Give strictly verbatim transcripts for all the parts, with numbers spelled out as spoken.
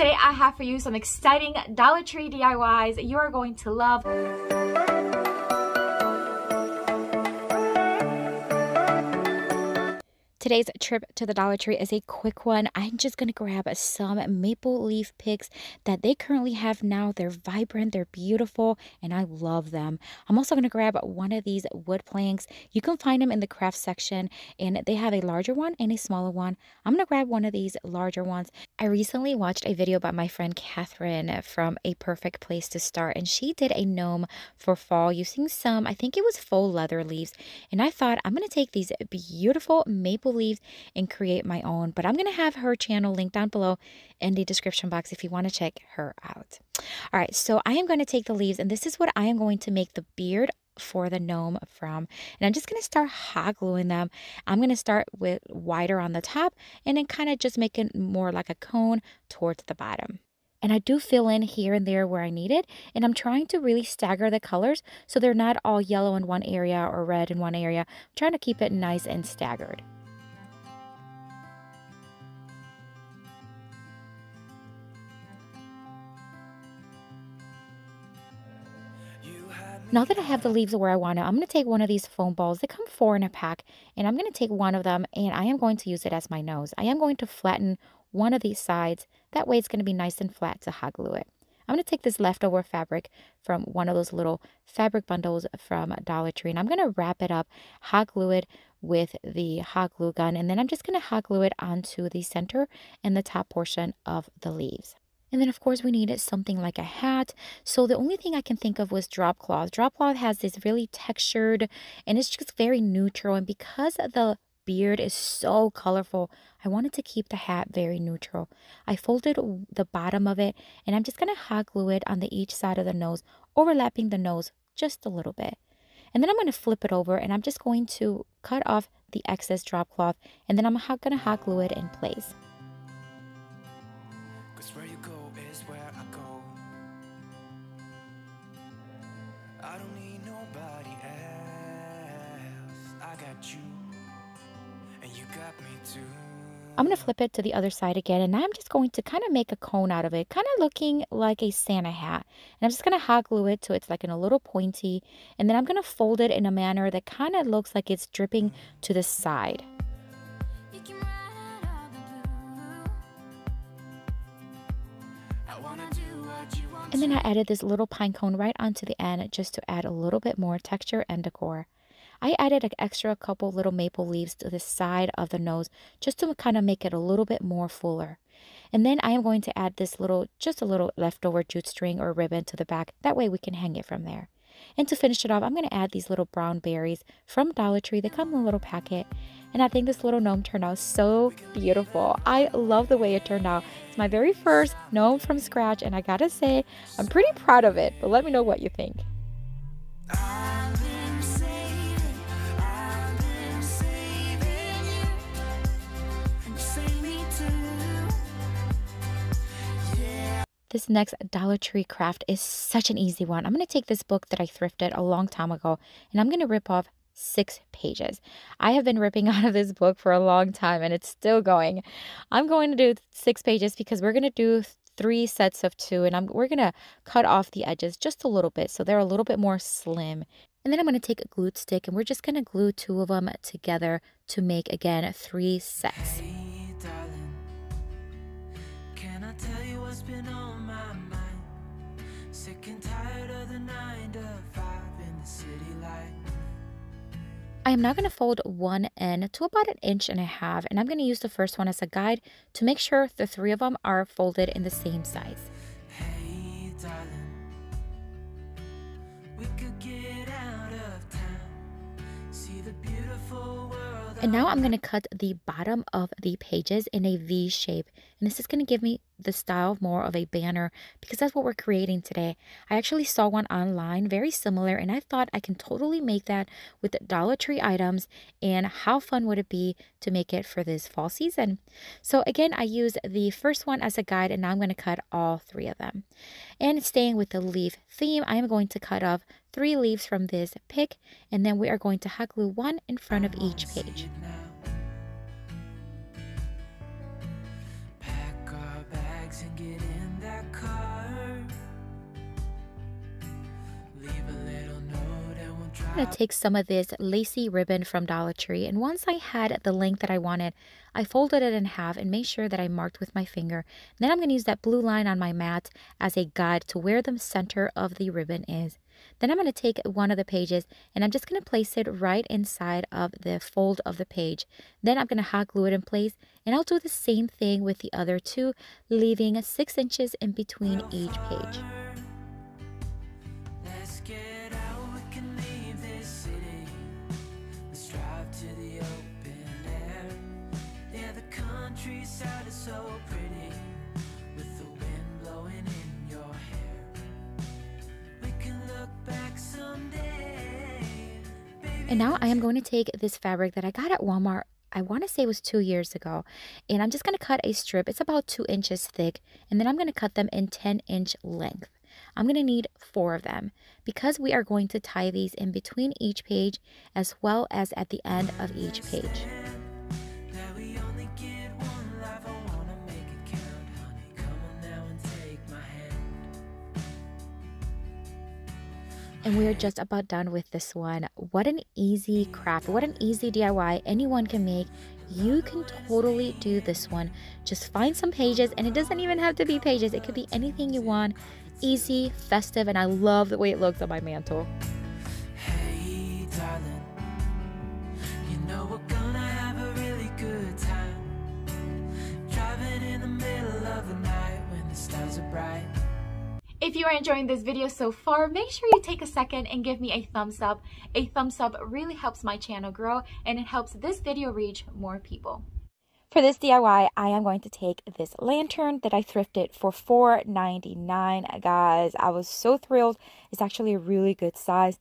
Today I have for you some exciting Dollar Tree D I Ys you are going to love. Today's trip to the Dollar Tree is a quick one. I'm just going to grab some maple leaf picks that they currently have now. They're vibrant, they're beautiful, and I love them. I'm also going to grab one of these wood planks. You can find them in the craft section, and they have a larger one and a smaller one. I'm going to grab one of these larger ones. I recently watched a video by my friend Catherine from A Perfect Place To Start, and she did a gnome for fall using some, I think it was faux leather leaves, and I thought I'm going to take these beautiful maple leaves and create my own. But I'm going to have her channel linked down below in the description box if you want to check her out. All right, so I am going to take the leaves, and this is what I am going to make the beard for the gnome from, and I'm just going to start hot gluing them. I'm going to start with wider on the top and then kind of just make it more like a cone towards the bottom. And I do fill in here and there where I need it. And I'm trying to really stagger the colors so they're not all yellow in one area or red in one area. I'm trying to keep it nice and staggered. Now that I have the leaves where I want to, I'm going to take one of these foam balls. They come four in a pack, and I'm going to take one of them, and I am going to use it as my nose. I am going to flatten one of these sides. That way it's going to be nice and flat to hot glue it. I'm going to take this leftover fabric from one of those little fabric bundles from Dollar Tree, and I'm going to wrap it up, hot glue it with the hot glue gun, and then I'm just going to hot glue it onto the center and the top portion of the leaves. And then, of course, we needed something like a hat. So the only thing I can think of was drop cloth. Drop cloth has this really textured, and it's just very neutral. And because the beard is so colorful, I wanted to keep the hat very neutral. I folded the bottom of it, and I'm just going to hot glue it on the each side of the nose, overlapping the nose just a little bit. And then I'm going to flip it over, and I'm just going to cut off the excess drop cloth, and then I'm going to hot glue it in place. I don't need nobody else. I got you, and you got me too. I'm going to flip it to the other side again, and I'm just going to kind of make a cone out of it, kind of looking like a Santa hat. And I'm just going to hot glue it so it's like in a little pointy, and then I'm going to fold it in a manner that kind of looks like it's dripping to the side. And then I added this little pine cone right onto the end just to add a little bit more texture and decor. I added an extra couple little maple leaves to the side of the nose just to kind of make it a little bit more fuller. And then I am going to add this little, just a little leftover jute string or ribbon to the back. That way we can hang it from there. And to finish it off, I'm going to add these little brown berries from Dollar Tree. They come in a little packet. And I think this little gnome turned out so beautiful. I love the way it turned out. It's my very first gnome from scratch, and I gotta say, I'm pretty proud of it. But let me know what you think. This next Dollar Tree craft is such an easy one. I'm going to take this book that I thrifted a long time ago, and I'm going to rip off six pages. I have been ripping out of this book for a long time, and it's still going. I'm going to do six pages because we're going to do three sets of two, and I'm, we're going to cut off the edges just a little bit so they're a little bit more slim. And then I'm going to take a glue stick, and we're just going to glue two of them together to make, again, three sets. Hey, darling, can I tell you what's been on my mind? Sick and tired of the nine to five in the city light. I am now going to fold one end to about an inch and a half, and I'm going to use the first one as a guide to make sure the three of them are folded in the same size. Hey, darling, we could get out of town, see the beautiful world. And now I'm going to cut the bottom of the pages in a V shape, and this is going to give me the style more of a banner because that's what we're creating today. I actually saw one online very similar, and I thought I can totally make that with Dollar Tree items, and how fun would it be to make it for this fall season. So again, I used the first one as a guide, and now I'm going to cut all three of them. And staying with the leaf theme, I am going to cut off three leaves from this pick, and then we are going to hot glue one in front of each page. And get in. going to take some of this lacy ribbon from Dollar Tree, and once I had the length that I wanted, I folded it in half and made sure that I marked with my finger. Then I'm going to use that blue line on my mat as a guide to where the center of the ribbon is. Then I'm going to take one of the pages and I'm just going to place it right inside of the fold of the page. Then I'm going to hot glue it in place, and I'll do the same thing with the other two, leaving six inches in between each page. And now I am going to take this fabric that I got at Walmart. I want to say it was two years ago. And I'm just going to cut a strip. It's about two inches thick. And then I'm going to cut them in ten inch length. I'm going to need four of them because we are going to tie these in between each page as well as at the end of each page. And we are just about done with this one. What an easy craft. What an easy D I Y anyone can make. You can totally do this one. Just find some pages, and it doesn't even have to be pages. It could be anything you want. Easy, festive, and I love the way it looks on my mantle. Hey, darling, you know we're gonna have a really good time. Driving in the middle of the night when the stars are bright. If you are enjoying this video so far, make sure you take a second and give me a thumbs up. A thumbs up really helps my channel grow, and it helps this video reach more people. For this D I Y, I am going to take this lantern that I thrifted for four ninety-nine. Guys, I was so thrilled. It's actually a really good size.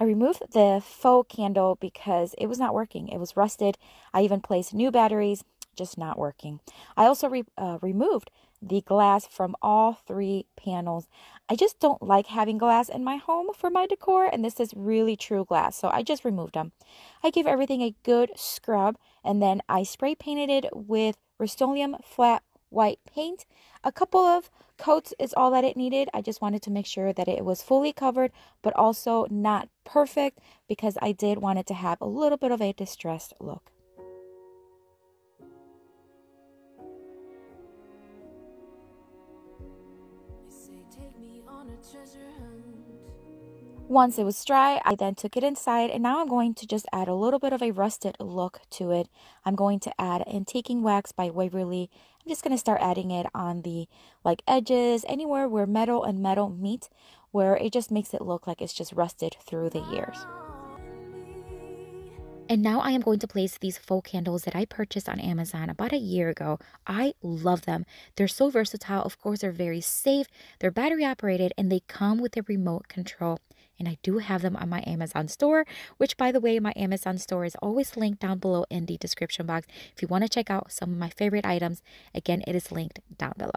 I removed the faux candle because it was not working. It was rusted. I even placed new batteries, just not working. I also re uh, removed the glass from all three panels. I just don't like having glass in my home for my decor, and this is really true glass, so I just removed them. I gave everything a good scrub, and then I spray painted it with Rust-Oleum flat white paint. A couple of coats is all that it needed. I just wanted to make sure that it was fully covered, but also not perfect, because I did want it to have a little bit of a distressed look. Once it was dry, I then took it inside, and now I'm going to just add a little bit of a rusted look to it. I'm going to add Antiquing Wax by Waverly. I'm just going to start adding it on the like edges, anywhere where metal and metal meet, where it just makes it look like it's just rusted through the years. And now I am going to place these faux candles that I purchased on Amazon about a year ago. I love them. They're so versatile. Of course, they're very safe. They're battery operated, and they come with a remote control. And I do have them on my Amazon store, which, by the way, my Amazon store is always linked down below in the description box. If you want to check out some of my favorite items, again, it is linked down below.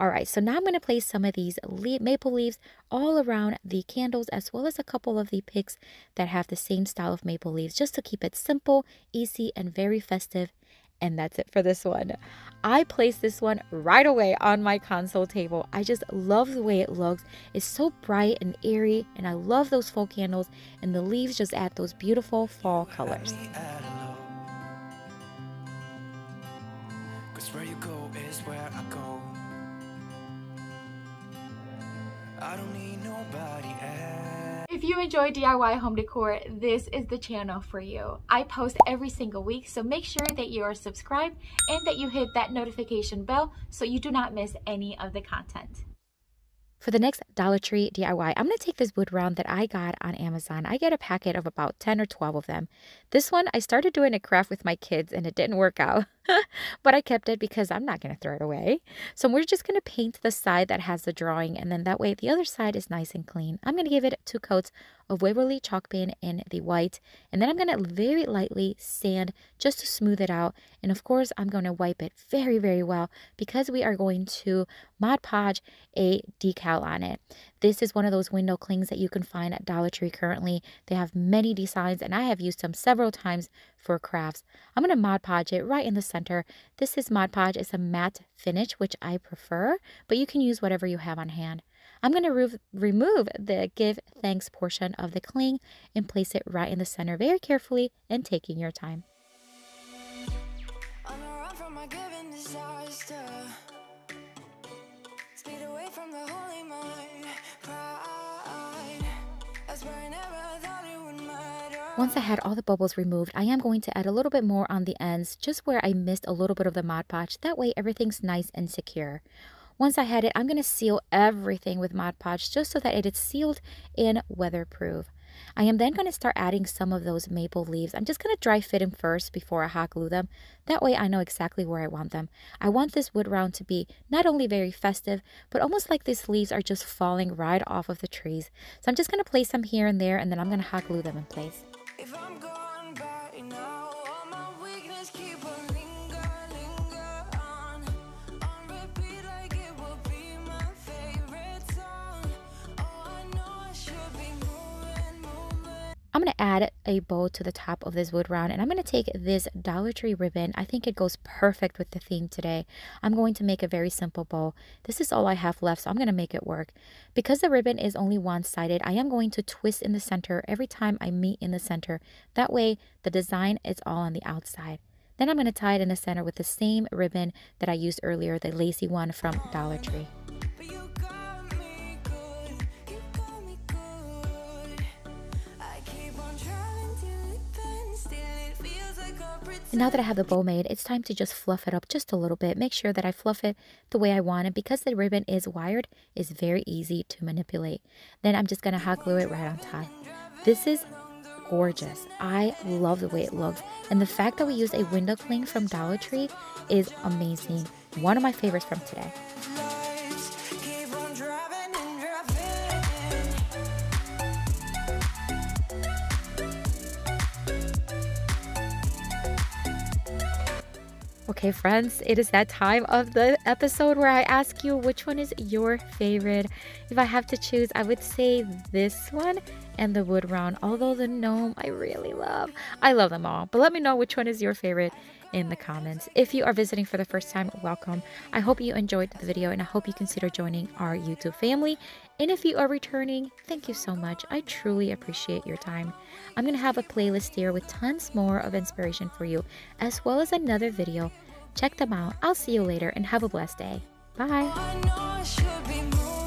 All right, so now I'm going to place some of these maple leaves all around the candles, as well as a couple of the picks that have the same style of maple leaves, just to keep it simple, easy, and very festive. And that's it for this one. I placed this one right away on my console table. I just love the way it looks. It's so bright and airy, and I love those faux candles, and the leaves just add those beautiful fall colors. I don't need nobody else. If you enjoy D I Y home decor, this is the channel for you. I post every single week, so make sure that you are subscribed and that you hit that notification bell so you do not miss any of the content. For the next Dollar Tree D I Y, I'm going to take this wood round that I got on Amazon. I get a packet of about ten or twelve of them. This one, I started doing a craft with my kids and it didn't work out, but I kept it because I'm not going to throw it away. So we're just going to paint the side that has the drawing, and then that way the other side is nice and clean. I'm going to give it two coats of Waverly chalk paint in the white, and then I'm going to very lightly sand just to smooth it out. And of course, I'm going to wipe it very, very well because we are going to Mod Podge a decal on it. This is one of those window clings that you can find at Dollar Tree currently. They have many designs, and I have used them several times for crafts. I'm going to Mod Podge it right in the center. This is Mod Podge. It's a matte finish, which I prefer, but you can use whatever you have on hand. I'm going to re remove the give thanks portion of the cling and place it right in the center very carefully and taking your time. Once I had all the bubbles removed, I am going to add a little bit more on the ends, just where I missed a little bit of the Mod Podge. That way everything's nice and secure. Once I had it, I'm going to seal everything with Mod Podge just so that it is sealed and weatherproof. I am then going to start adding some of those maple leaves. I'm just going to dry fit them first before I hot glue them. That way I know exactly where I want them. I want this wood round to be not only very festive, but almost like these leaves are just falling right off of the trees. So I'm just going to place them here and there, and then I'm going to hot glue them in place. If I'm gone by now, all my weakness keep a linger, linger on. On repeat like it will be my favorite song. Oh, I know I should be moving, moving. I'm going to add a bow to the top of this wood round, and I'm going to take this Dollar Tree ribbon. I think it goes perfect with the theme today. I'm going to make a very simple bow. This is all I have left, so I'm going to make it work. Because the ribbon is only one-sided, I am going to twist in the center every time I meet in the center. That way, the design is all on the outside. Then I'm going to tie it in the center with the same ribbon that I used earlier, the lacy one from Dollar Tree. And now that I have the bow made, it's time to just fluff it up just a little bit. Make sure that I fluff it the way I want it. Because the ribbon is wired, it's very easy to manipulate. Then I'm just going to hot glue it right on top. This is gorgeous. I love the way it looks. And the fact that we used a window cling from Dollar Tree is amazing. One of my favorites from today. Okay, friends, it is that time of the episode where I ask you which one is your favorite. If I have to choose, I would say this one and the wood round, although the gnome I really love. I love them all, but let me know which one is your favorite in the comments. If you are visiting for the first time, welcome. I hope you enjoyed the video, and I hope you consider joining our YouTube family. And if you are returning, thank you so much. I truly appreciate your time. I'm going to have a playlist here with tons more of inspiration for you, as well as another video. Check them out. I'll see you later and have a blessed day. Bye.